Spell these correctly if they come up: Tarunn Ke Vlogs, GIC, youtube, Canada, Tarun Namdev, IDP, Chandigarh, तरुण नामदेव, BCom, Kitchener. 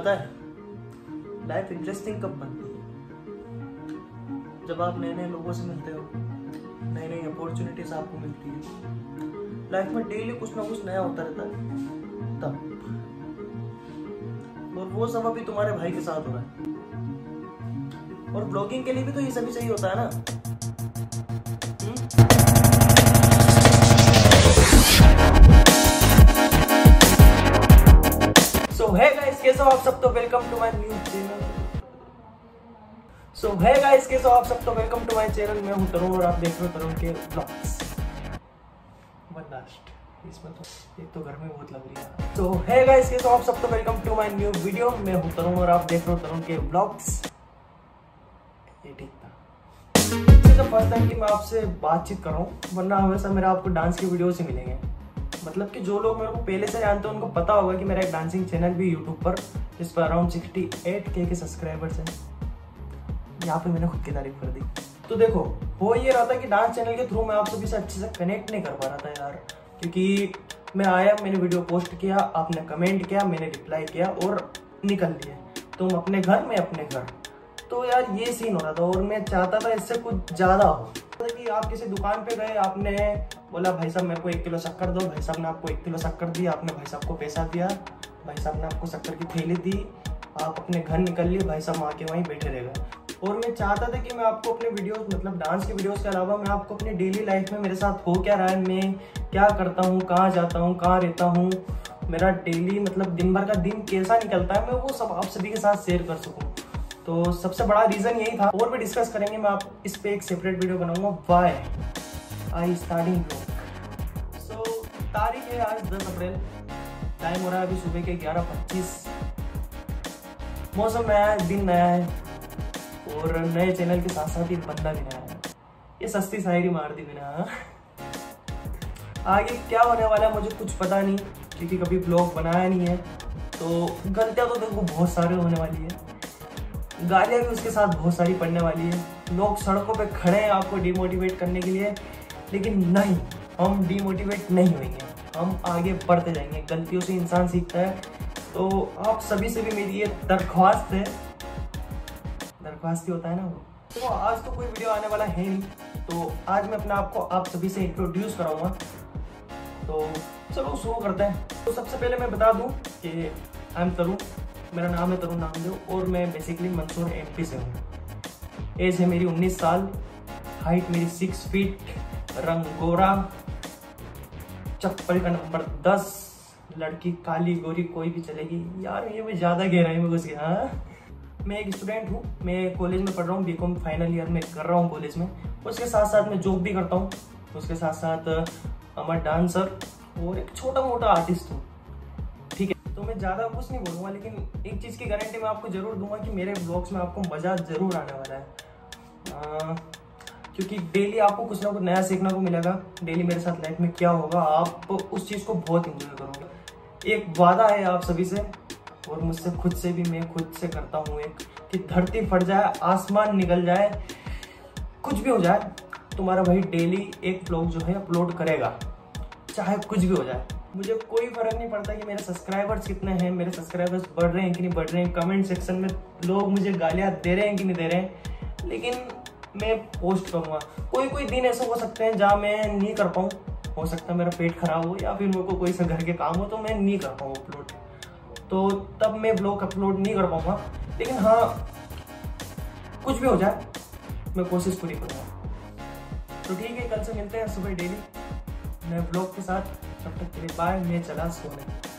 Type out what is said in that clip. पता है life interesting कब बनती है? जब आप नए नए लोगों से मिलते हो, नई नई अपॉर्चुनिटीज आपको मिलती है, लाइफ में डेली कुछ ना कुछ नया होता रहता है, तब। और वो सब अभी तुम्हारे भाई के साथ हो रहा है। और ब्लॉगिंग के लिए भी तो ये सभी सही होता है ना। आप सब तो welcome to my new channel. So hey guys, कैसे हो आप सब? तो वेलकम टू माय चैनल। मैं हूं तरुण और आप देख रहे हो तरुण के व्लॉग्स। एक तो घर में बहुत लग रही है। सो हे गाइस, कैसे हो आप सब? तो welcome to my new video. मैं हूं तरुण और आप देख रहे हो तरुण के व्लॉग्स। ये ठीक था। फर्स्ट टाइम कि मैं आपसे बातचीत कर रहा हूं, वरना हमेशा मेरा आपको डांस के वीडियो से मिलेंगे। मतलब कि जो लोग मेरे को पहले से जानते हैं उनको पता होगा कि मेरा एक डांसिंग चैनल भी यूट्यूब पर, जिस पर अराउंड 68K के सब्सक्राइबर्स हैं। यहाँ पे मैंने खुद की तारीफ कर दी। तो देखो, हो ये रहा था कि डांस चैनल के थ्रू मैं आप सभी से अच्छे से कनेक्ट नहीं कर पा रहा था यार, क्योंकि मैं आया, मैंने वीडियो पोस्ट किया, आपने कमेंट किया, मैंने रिप्लाई किया और निकल दिया। तुम अपने घर, मैं अपने घर। तो यार ये सीन हो रहा था और मैं चाहता था इससे कुछ ज़्यादा हो। कि आप किसी दुकान पे गए, आपने बोला भाई साहब मेरे को 1 किलो शक्कर दो, भाई साहब ने आपको 1 किलो शक्कर दी, आपने भाई साहब को पैसा दिया, भाई साहब ने आपको शक्कर की थैली दी, आप अपने घर निकल लिए, भाई साहब आके वहीं बैठे रह गए। और मैं चाहता था कि मैं आपको अपने वीडियोस, मतलब डांस के वीडियोस के अलावा मैं आपको अपनी डेली लाइफ में मेरे साथ हो क्या रहा है, मैं क्या करता हूँ, कहाँ जाता हूँ, कहाँ रहता हूँ, मेरा डेली मतलब दिन भर का दिन कैसा निकलता है, मैं वो सब आप सभी के साथ शेयर कर सकूँ। तो सबसे बड़ा रीज़न यही था। और भी डिस्कस करेंगे, मैं आप इस पे एक सेपरेट वीडियो बनाऊंगा। Why I starting blog. So तारीख है आज 10 अप्रैल। टाइम हो रहा है अभी सुबह के 11:25। मौसम नया है, दिन नया है और नए चैनल के साथ साथ एक बंदा भी नया है। ये सस्ती शायरी मार दी बिना। आगे क्या होने वाला है मुझे कुछ पता नहीं, क्योंकि कभी ब्लॉग बनाया नहीं है। तो गलतियाँ तो देखो बहुत सारे होने वाली है, गालियाँ भी उसके साथ बहुत सारी पड़ने वाली है। लोग सड़कों पे खड़े हैं आपको डिमोटिवेट करने के लिए, लेकिन नहीं, हम डिमोटिवेट नहीं होंगे, हम आगे बढ़ते जाएंगे। गलतियों से इंसान सीखता है। तो आप सभी से भी मेरी ये दरख्वास्त है, दरख्वास्त ही होता है ना वो। तो आज तो कोई वीडियो आने वाला है नहीं, तो आज मैं अपना आपको आप सभी से इंट्रोड्यूस कराऊँगा। तो चलो शुरू करते हैं। तो सबसे पहले मैं बता दूँ कि आई एम तरुण, मेरा नाम है तरुण नामदेव और मैं बेसिकली मंदसौर MP से हूँ। एज है मेरी 19 साल, हाइट मेरी 6 फीट, रंग गोरा, चप्पल का नंबर 10, लड़की काली गोरी कोई भी चलेगी। यार ये मैं ज़्यादा गहराई में घुस गया। हाँ, मैं एक स्टूडेंट हूँ, मैं कॉलेज में पढ़ रहा हूँ, BCom फाइनल ईयर में कर रहा हूँ कॉलेज में। उसके साथ साथ मैं जॉब भी करता हूँ, उसके साथ साथ मैं डांसर और एक छोटा मोटा आर्टिस्ट हूँ। तो मैं ज़्यादा कुछ नहीं बोलूँगा, लेकिन एक चीज़ की गारंटी मैं आपको ज़रूर दूंगा कि मेरे ब्लॉग्स में आपको मज़ा ज़रूर आने वाला है, क्योंकि डेली आपको कुछ ना कुछ नया सीखने को मिलेगा। डेली मेरे साथ लाइफ में क्या होगा, आप उस चीज़ को बहुत इंजॉय करोगे। एक वादा है आप सभी से और मुझसे खुद से भी, मैं खुद से करता हूँ एक, कि धरती फट जाए, आसमान निकल जाए, कुछ भी हो जाए, तुम्हारा भाई डेली एक ब्लॉग जो है अपलोड करेगा, चाहे कुछ भी हो जाए। मुझे कोई फर्क नहीं पड़ता कि मेरे सब्सक्राइबर्स कितने हैं, मेरे सब्सक्राइबर्स बढ़ रहे हैं कि नहीं बढ़ रहे हैं, कमेंट सेक्शन में लोग मुझे गालियाँ दे रहे हैं कि नहीं दे रहे हैं, लेकिन मैं पोस्ट करूँगा। कोई कोई दिन ऐसे हो सकते हैं जहाँ मैं नहीं कर पाऊँ, हो सकता है मेरा पेट खराब हो या फिर मेरे को कोई सा घर के काम हो, तो मैं नहीं कर पाऊँ अपलोड, तो तब मैं ब्लॉग अपलोड नहीं कर पाऊँगा। लेकिन हाँ, कुछ भी हो जाए मैं कोशिश पूरी करूँगा। तो ठीक है, कल से मिलते हैं सुबह डेली नए ब्लॉग के साथ। तब तक के लिए बाय, मैं चला सोने।